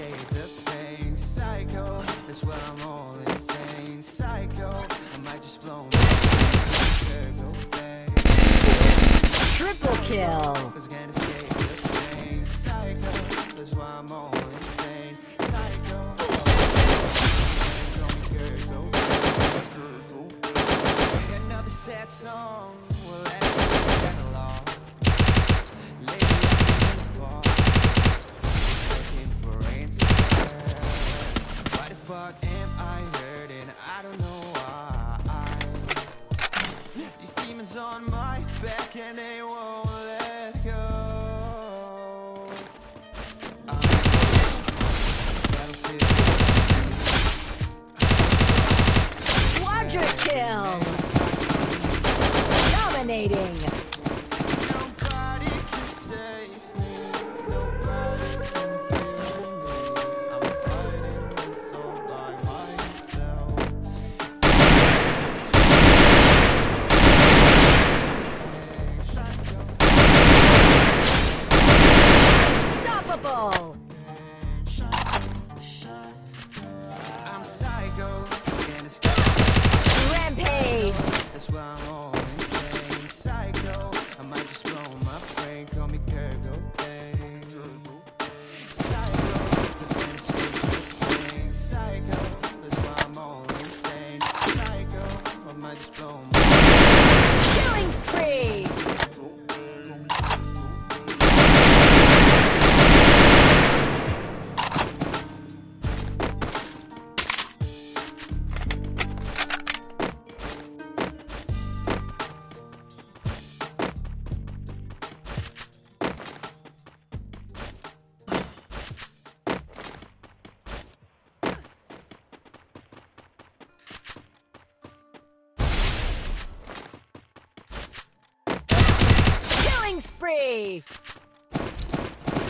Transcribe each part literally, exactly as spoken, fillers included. escape the pain. Psycho, that's why I'm all insane. Psycho, I might just blow my mind. Triple kill. Cause I can't escape the pain. Psycho, that's why I'm all insane. Psycho. Another sad song will last kind of long. Lately I've fall, looking for answers. Why the fuck am I hurting? I don't know why. These demons on my back and they won't let go. I'm battlefield. Kill. Dominating. Nobody can save me. Nobody can heal me. I'm fighting this all by myself. Unstoppable. I'm psycho. And it's Rampage. That's why I'm all insane. Psycho, I might just blow my brain. Call me Kirgo Bang. Psycho, that's why Psycho, that's why I'm all insane. Psycho, I might just blow my brain. Killing spree. Spree.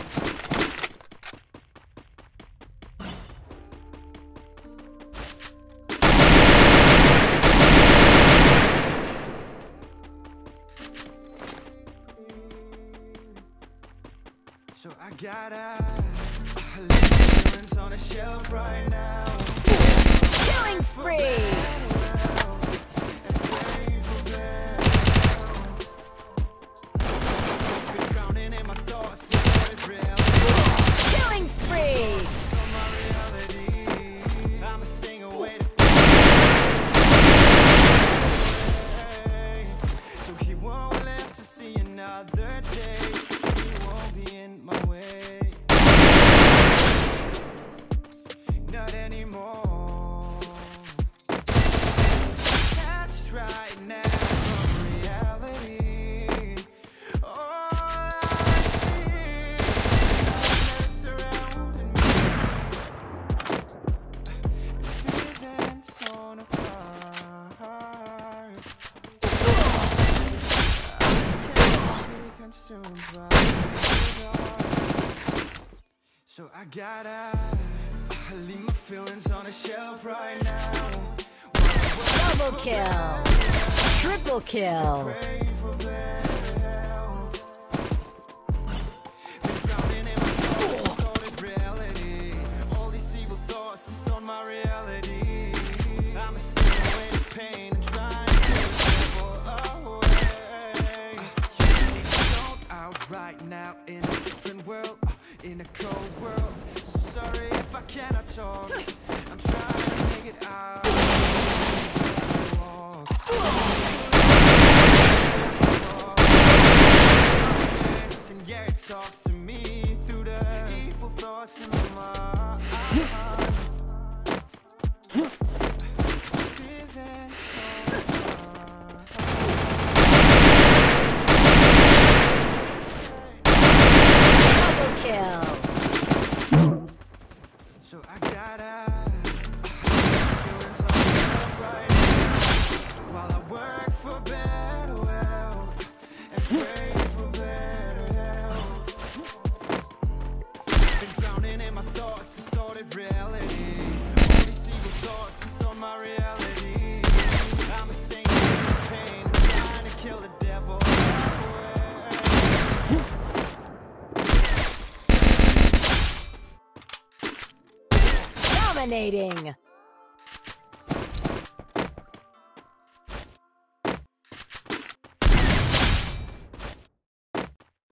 So I got lemons on a shelf right now. Killing spree. Killing spree. I'm a singer waiting. So he won't live to see another day. He won't be in my way. Not anymore. That's right now. So I gotta leave my feelings on a shelf right now. Double kill, triple kill. Now in a different world, uh, in a cold world. So sorry if I cannot talk. I'm trying to make it out. And yeah, it talks to me through the evil thoughts in my mind. So I gotta feelings on myself right now. While I work for better wealth and pray for better health. Been drowning in my thoughts. Dominating!